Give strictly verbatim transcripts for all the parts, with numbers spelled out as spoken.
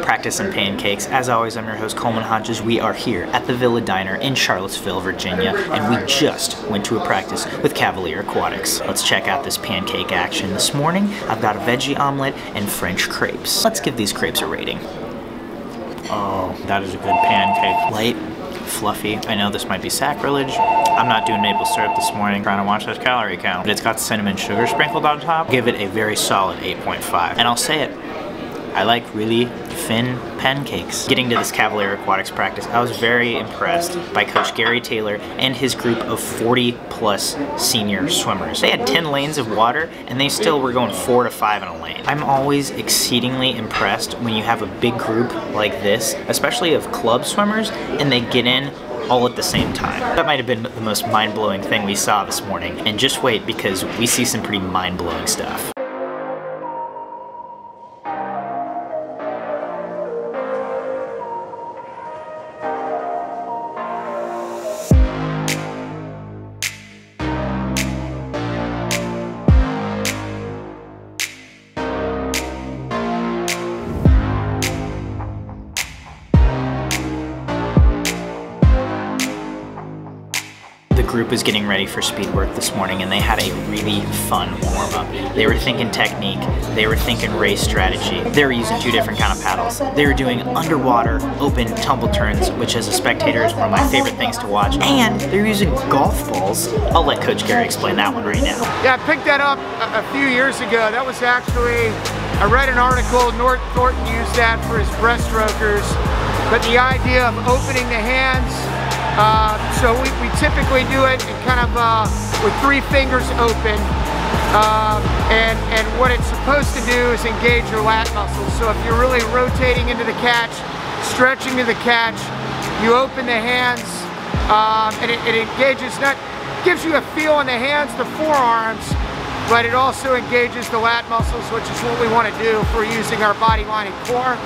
Practice and pancakes. As always, I'm your host, Coleman Hodges. We are here at the Villa Diner in Charlottesville, Virginia, and we just went to a practice with Cavalier Aquatics. Let's check out this pancake action this morning. I've got a veggie omelet and French crepes. Let's give these crepes a rating. Oh, that is a good pancake. Light, fluffy. I know this might be sacrilege. I'm not doing maple syrup this morning, trying to watch that calorie count. But it's got cinnamon sugar sprinkled on top. Give it a very solid eight point five. And I'll say it, I like really thin pancakes. Getting to this Cavalier Aquatics practice, I was very impressed by Coach Gary Taylor and his group of forty plus senior swimmers. They had ten lanes of water and they still were going four to five in a lane. I'm always exceedingly impressed when you have a big group like this, especially of club swimmers, and they get in all at the same time. That might have been the most mind-blowing thing we saw this morning. And just wait, because we see some pretty mind-blowing stuff. Group was getting ready for speed work this morning and they had a really fun warm-up. They were thinking technique, they were thinking race strategy, they were using two different kind of paddles. They were doing underwater open tumble turns, which as a spectator is one of my favorite things to watch, and they were using golf balls. I'll let Coach Gary explain that one right now. Yeah, I picked that up a, a few years ago. That was actually, I read an article, Nort Thornton used that for his breaststrokers, but the idea of opening the hands. Uh, so we, we typically do it in kind of uh, with three fingers open, uh, and, and what it's supposed to do is engage your lat muscles. So if you're really rotating into the catch, stretching to the catch, you open the hands, uh, and it, it engages, not gives you a feel in the hands, the forearms, but it also engages the lat muscles, which is what we want to do if we're using our body line and core.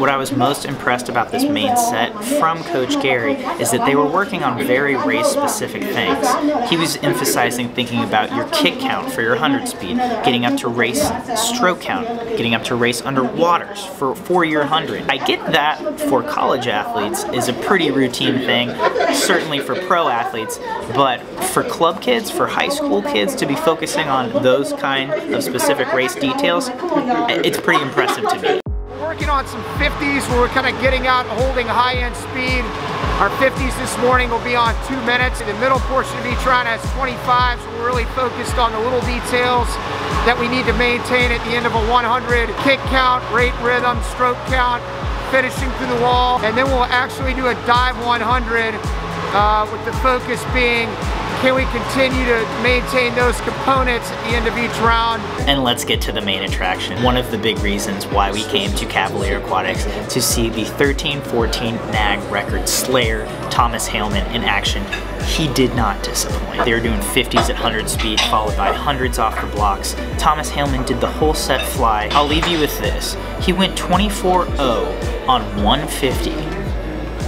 What I was most impressed about this main set from Coach Gary is that they were working on very race-specific things. He was emphasizing thinking about your kick count for your one hundred speed, getting up to race stroke count, getting up to race underwaters for, for your one hundred. I get that for college athletes is a pretty routine thing, certainly for pro athletes, but for club kids, for high school kids to be focusing on those kind of specific race details, it's pretty impressive to me. Working on some fifties where we're kind of getting out, holding high-end speed. Our fifties this morning will be on two minutes. In the middle portion of each round has twenty-fives. We're really focused on the little details that we need to maintain at the end of a one hundred. Kick count, rate rhythm, stroke count, finishing through the wall. And then we'll actually do a dive one hundred uh, with the focus being, can we continue to maintain those components at the end of each round? And let's get to the main attraction. One of the big reasons why we came to Cavalier Aquatics to see the thirteen fourteen N A G record slayer, Thomas Heilman, in action. He did not disappoint. They were doing fifties at one hundred speed, followed by hundreds off the blocks. Thomas Heilman did the whole set fly. I'll leave you with this. He went twenty-four oh on one fifty,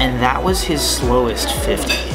and that was his slowest fifty.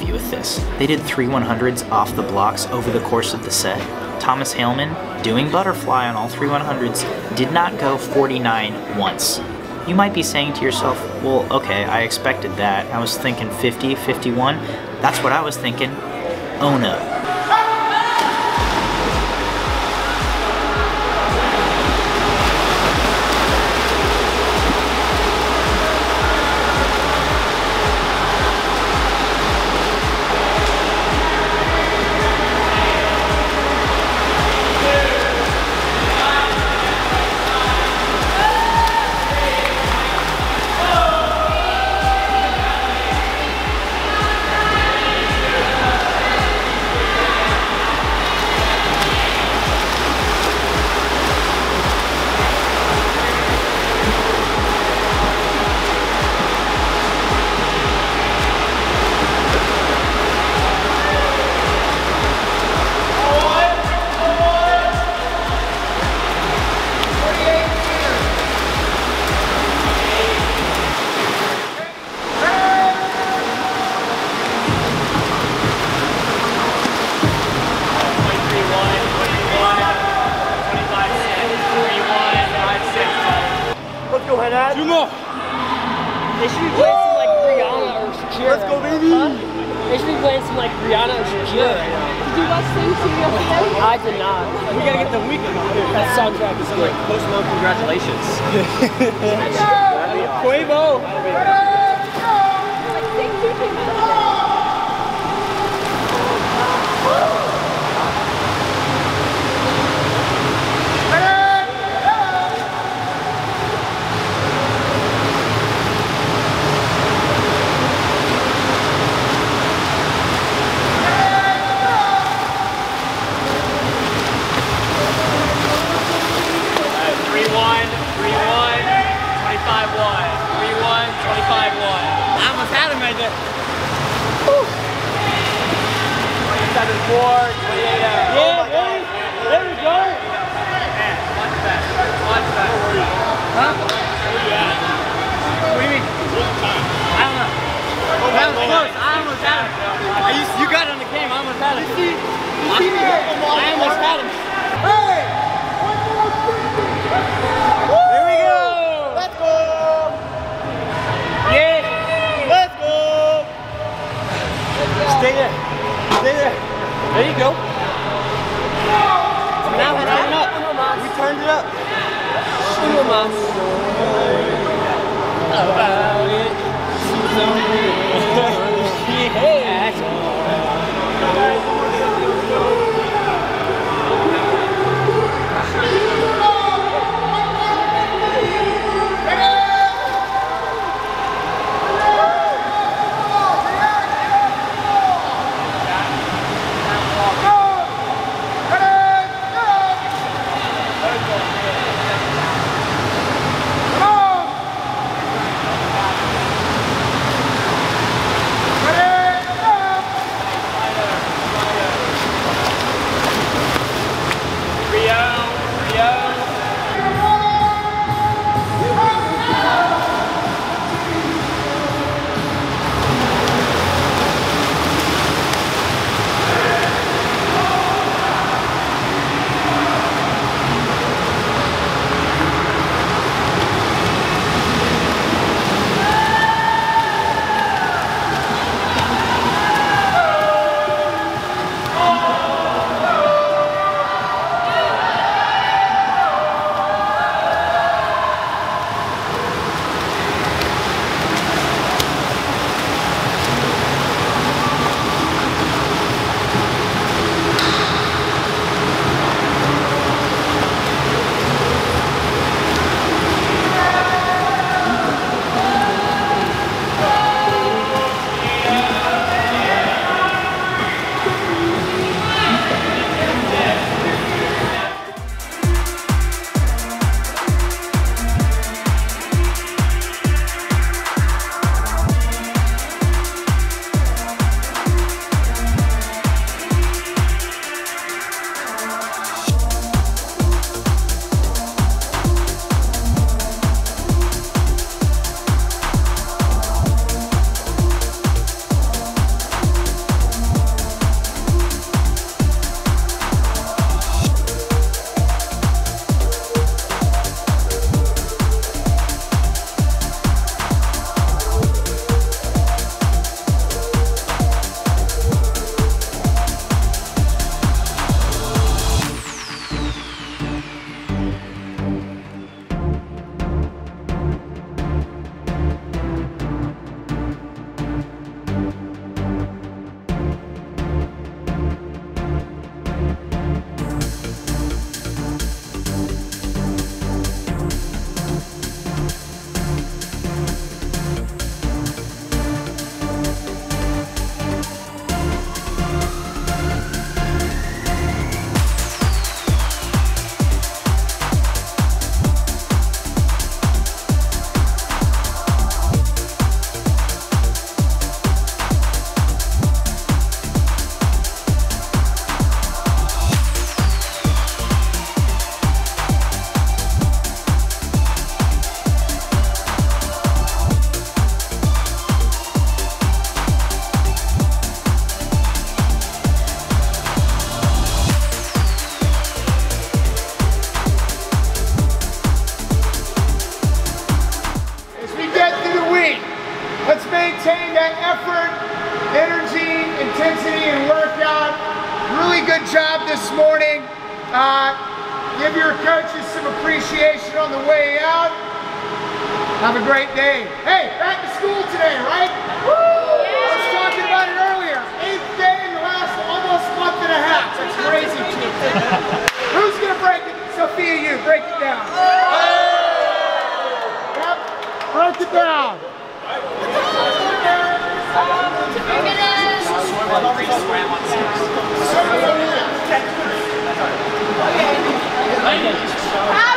leave you with this. They did three one hundreds off the blocks over the course of the set. Thomas Heilman, doing butterfly on all three one hundreds, did not go forty-nine once. You might be saying to yourself, well, okay, I expected that. I was thinking fifty, fifty-one. That's what I was thinking. Oh no. Two more. They should be playing some like Rihanna or Shakira. Let's go, baby. Huh? They should be playing some like Rihanna or Shakira right now. Did you watch the T V? I did not. We gotta get the weekend on here. That soundtrack is good. Post Malone, congratulations. Quavo. Come on! intensity and workout. Really good job this morning. Uh, give your coaches some appreciation on the way out. Have a great day. Hey, back to school today, right? Woo! I was talking about it earlier. Eighth day in the last almost month and a half. That's crazy to me. Who's going to break it? Sophia, you. Break it down. Yep. Break it down. Swim on three, swim on six.